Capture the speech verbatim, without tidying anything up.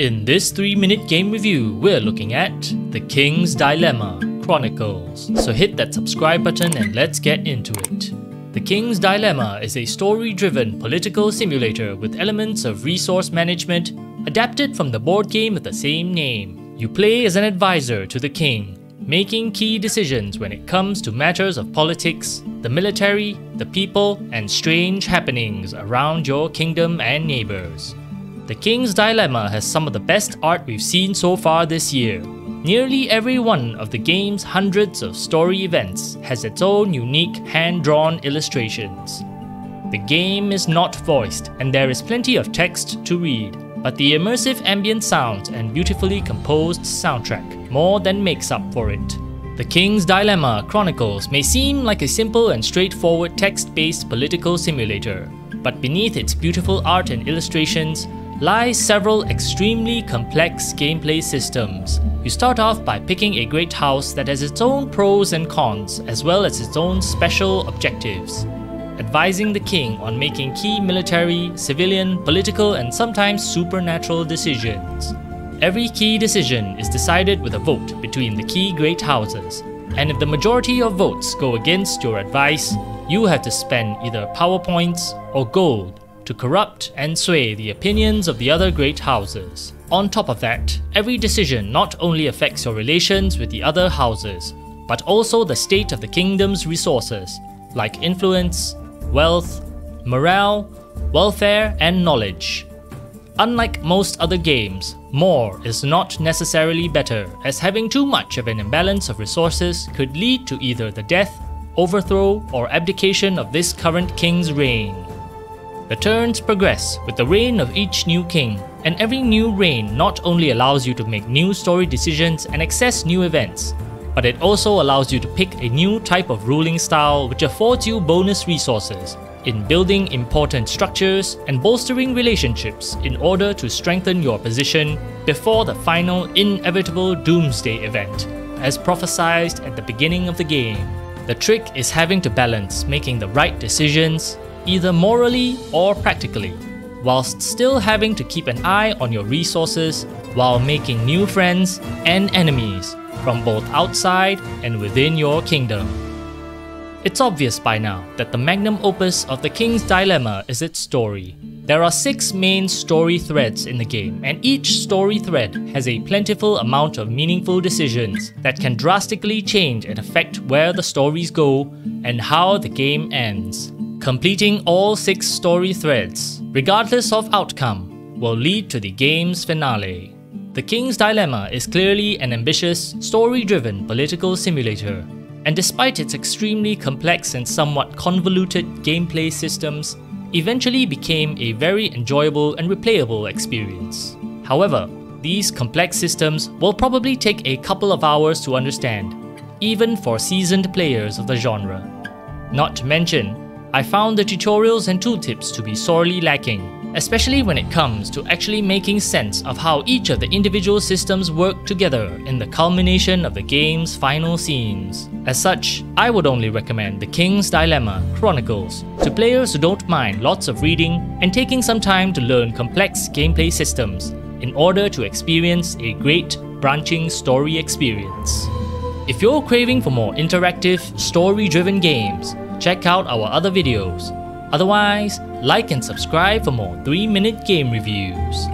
In this three minute game review, we're looking at The King's Dilemma Chronicles, so hit that subscribe button and let's get into it. The King's Dilemma is a story-driven political simulator with elements of resource management adapted from the board game of the same name. You play as an advisor to the king, making key decisions when it comes to matters of politics, the military, the people, and strange happenings around your kingdom and neighbors. The King's Dilemma has some of the best art we've seen so far this year. Nearly every one of the game's hundreds of story events has its own unique hand-drawn illustrations. The game is not voiced and there is plenty of text to read, but the immersive ambient sounds and beautifully composed soundtrack more than makes up for it. The King's Dilemma Chronicles may seem like a simple and straightforward text-based political simulator, but beneath its beautiful art and illustrations, lie several extremely complex gameplay systems. You start off by picking a great house that has its own pros and cons, as well as its own special objectives. Advising the king on making key military, civilian, political, and sometimes supernatural decisions. Every key decision is decided with a vote between the key great houses, and if the majority of votes go against your advice, you have to spend either PowerPoints or gold to corrupt and sway the opinions of the other great houses. On top of that, every decision not only affects your relations with the other houses, but also the state of the kingdom's resources, like influence, wealth, morale, welfare, and knowledge. Unlike most other games, more is not necessarily better, as having too much of an imbalance of resources could lead to either the death, overthrow, or abdication of this current king's reign. The turns progress with the reign of each new king, and every new reign not only allows you to make new story decisions and access new events, but it also allows you to pick a new type of ruling style which affords you bonus resources in building important structures and bolstering relationships in order to strengthen your position before the final inevitable doomsday event, as prophesied at the beginning of the game. The trick is having to balance making the right decisions, either morally or practically, whilst still having to keep an eye on your resources while making new friends and enemies from both outside and within your kingdom. It's obvious by now that the magnum opus of The King's Dilemma is its story. There are six main story threads in the game, and each story thread has a plentiful amount of meaningful decisions that can drastically change and affect where the stories go and how the game ends. Completing all six story threads, regardless of outcome, will lead to the game's finale. The King's Dilemma is clearly an ambitious, story-driven political simulator, and despite its extremely complex and somewhat convoluted gameplay systems, eventually became a very enjoyable and replayable experience. However, these complex systems will probably take a couple of hours to understand, even for seasoned players of the genre. Not to mention, I found the tutorials and tooltips to be sorely lacking, especially when it comes to actually making sense of how each of the individual systems work together in the culmination of the game's final scenes. As such, I would only recommend The King's Dilemma Chronicles to players who don't mind lots of reading and taking some time to learn complex gameplay systems in order to experience a great, branching story experience. If you're craving for more interactive, story-driven games, check out our other videos. Otherwise, like and subscribe for more three minute game reviews.